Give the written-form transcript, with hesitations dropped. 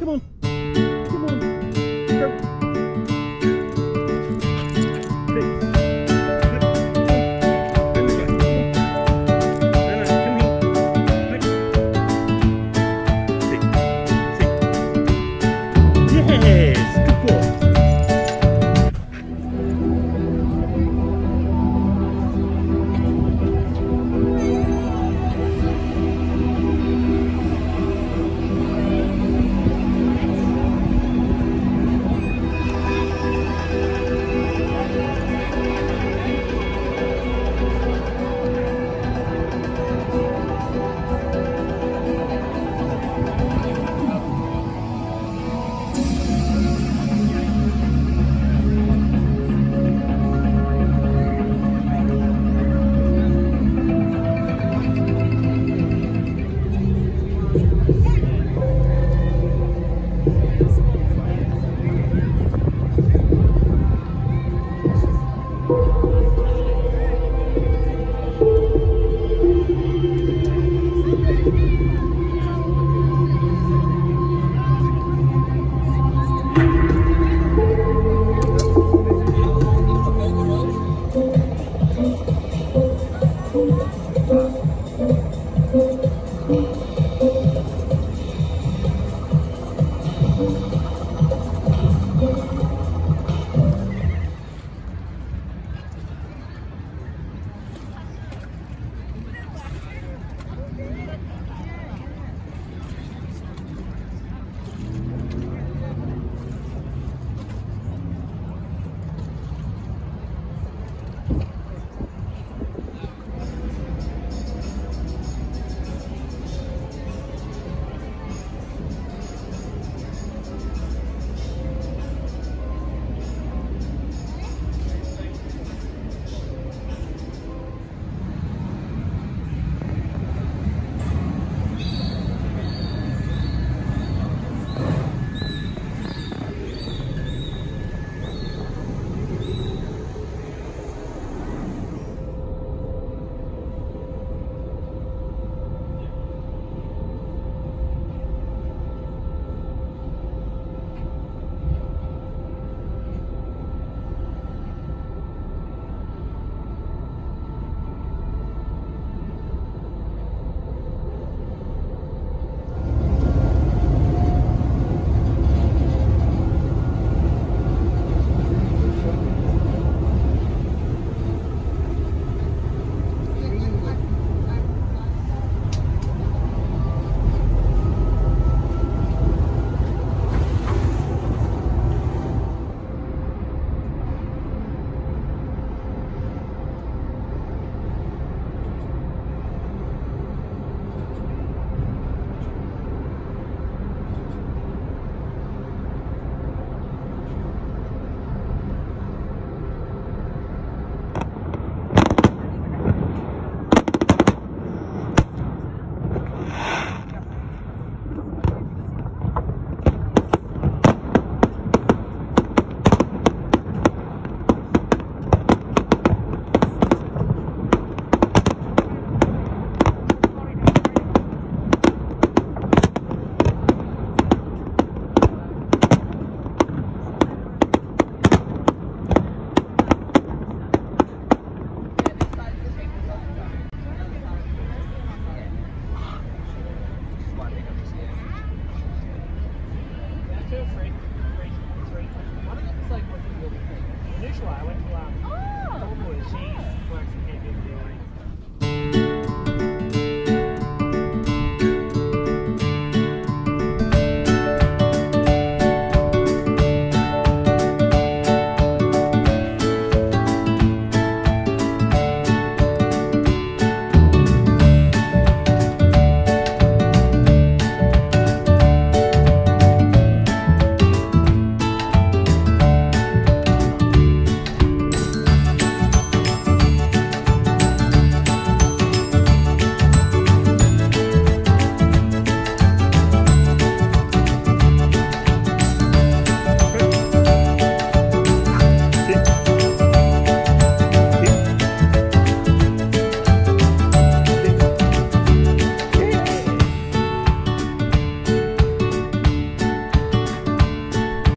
Come on.